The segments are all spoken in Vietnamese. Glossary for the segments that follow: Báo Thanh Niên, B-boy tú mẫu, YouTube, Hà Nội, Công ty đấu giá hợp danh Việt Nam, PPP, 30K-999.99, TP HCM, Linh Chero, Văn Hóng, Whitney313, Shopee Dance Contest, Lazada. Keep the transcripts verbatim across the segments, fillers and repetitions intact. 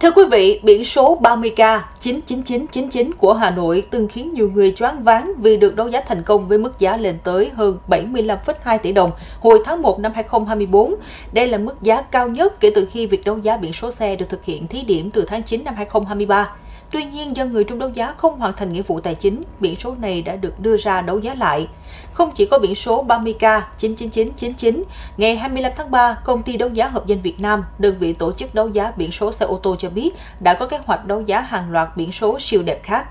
Thưa quý vị, biển số ba mươi K chín chín chín chín chín của Hà Nội từng khiến nhiều người choáng váng vì được đấu giá thành công với mức giá lên tới hơn bảy mươi lăm phẩy hai tỷ đồng hồi tháng một năm hai nghìn không trăm hai mươi tư. Đây là mức giá cao nhất kể từ khi việc đấu giá biển số xe được thực hiện thí điểm từ tháng chín năm hai nghìn không trăm hai mươi ba. Tuy nhiên, do người trúng đấu giá không hoàn thành nghĩa vụ tài chính, biển số này đã được đưa ra đấu giá lại. Không chỉ có biển số ba mươi K chín chín chín chín chín, ngày hai mươi lăm tháng ba, Công ty đấu giá hợp danh Việt Nam, đơn vị tổ chức đấu giá biển số xe ô tô cho biết đã có kế hoạch đấu giá hàng loạt biển số siêu đẹp khác.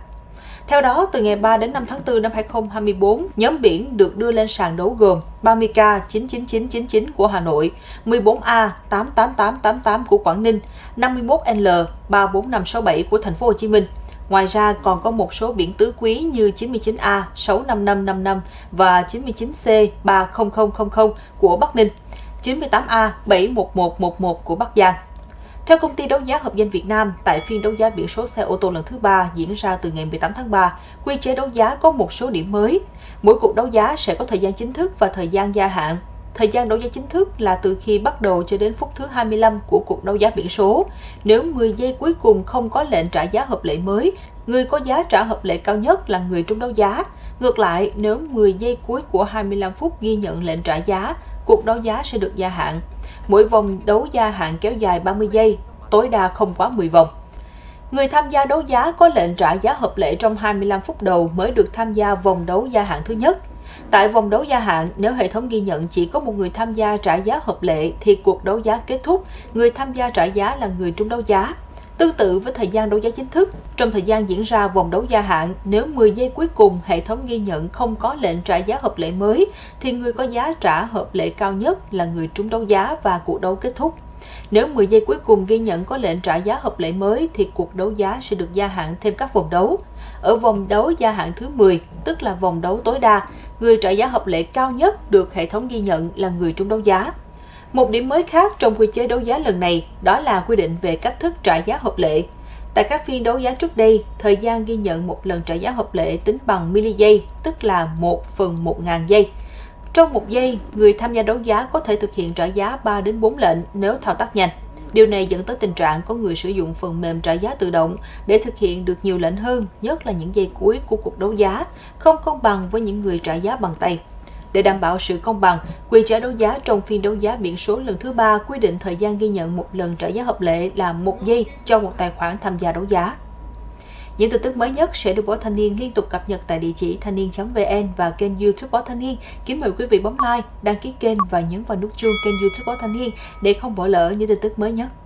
Theo đó, từ ngày ba đến năm tháng tư năm hai nghìn không trăm hai mươi tư, nhóm biển được đưa lên sàn đấu gồm ba mươi K chín chín chín chín chín của Hà Nội, mười bốn A tám tám tám tám tám của Quảng Ninh, năm mươi mốt L ba bốn năm sáu bảy của Thành phố Hồ Chí Minh. Ngoài ra còn có một số biển tứ quý như chín chín A sáu năm năm năm năm và chín chín C ba không không không không của Bắc Ninh, chín tám A bảy một một một một của Bắc Giang. Theo Công ty đấu giá hợp danh Việt Nam, tại phiên đấu giá biển số xe ô tô lần thứ ba diễn ra từ ngày mười tám tháng ba, quy chế đấu giá có một số điểm mới. Mỗi cuộc đấu giá sẽ có thời gian chính thức và thời gian gia hạn. Thời gian đấu giá chính thức là từ khi bắt đầu cho đến phút thứ hai mươi lăm của cuộc đấu giá biển số. Nếu mười giây cuối cùng không có lệnh trả giá hợp lệ mới, người có giá trả hợp lệ cao nhất là người trúng đấu giá. Ngược lại, nếu mười giây cuối của hai mươi lăm phút ghi nhận lệnh trả giá, cuộc đấu giá sẽ được gia hạn. Mỗi vòng đấu gia hạn kéo dài ba mươi giây, tối đa không quá mười vòng. Người tham gia đấu giá có lệnh trả giá hợp lệ trong hai mươi lăm phút đầu mới được tham gia vòng đấu gia hạn thứ nhất. Tại vòng đấu gia hạn, nếu hệ thống ghi nhận chỉ có một người tham gia trả giá hợp lệ thì cuộc đấu giá kết thúc, người tham gia trả giá là người trúng đấu giá. Tương tự với thời gian đấu giá chính thức, trong thời gian diễn ra vòng đấu gia hạn, nếu mười giây cuối cùng hệ thống ghi nhận không có lệnh trả giá hợp lệ mới, thì người có giá trả hợp lệ cao nhất là người trúng đấu giá và cuộc đấu kết thúc. Nếu mười giây cuối cùng ghi nhận có lệnh trả giá hợp lệ mới, thì cuộc đấu giá sẽ được gia hạn thêm các vòng đấu. Ở vòng đấu gia hạn thứ mười, tức là vòng đấu tối đa, người trả giá hợp lệ cao nhất được hệ thống ghi nhận là người trúng đấu giá. Một điểm mới khác trong quy chế đấu giá lần này đó là quy định về cách thức trả giá hợp lệ. Tại các phiên đấu giá trước đây, thời gian ghi nhận một lần trả giá hợp lệ tính bằng mili giây, tức là một phần một nghìn giây. Trong một giây, người tham gia đấu giá có thể thực hiện trả giá ba đến bốn lệnh nếu thao tác nhanh. Điều này dẫn tới tình trạng có người sử dụng phần mềm trả giá tự động để thực hiện được nhiều lệnh hơn, nhất là những giây cuối của cuộc đấu giá, không công bằng với những người trả giá bằng tay. Để đảm bảo sự công bằng, quy chế đấu giá trong phiên đấu giá biển số lần thứ ba quy định thời gian ghi nhận một lần trả giá hợp lệ là một giây cho một tài khoản tham gia đấu giá. Những tin tức mới nhất sẽ được Báo Thanh Niên liên tục cập nhật tại địa chỉ thanh niên chấm vn và kênh YouTube Báo Thanh Niên. Kính mời quý vị bấm like, đăng ký kênh và nhấn vào nút chuông kênh YouTube Báo Thanh Niên để không bỏ lỡ những tin tức mới nhất.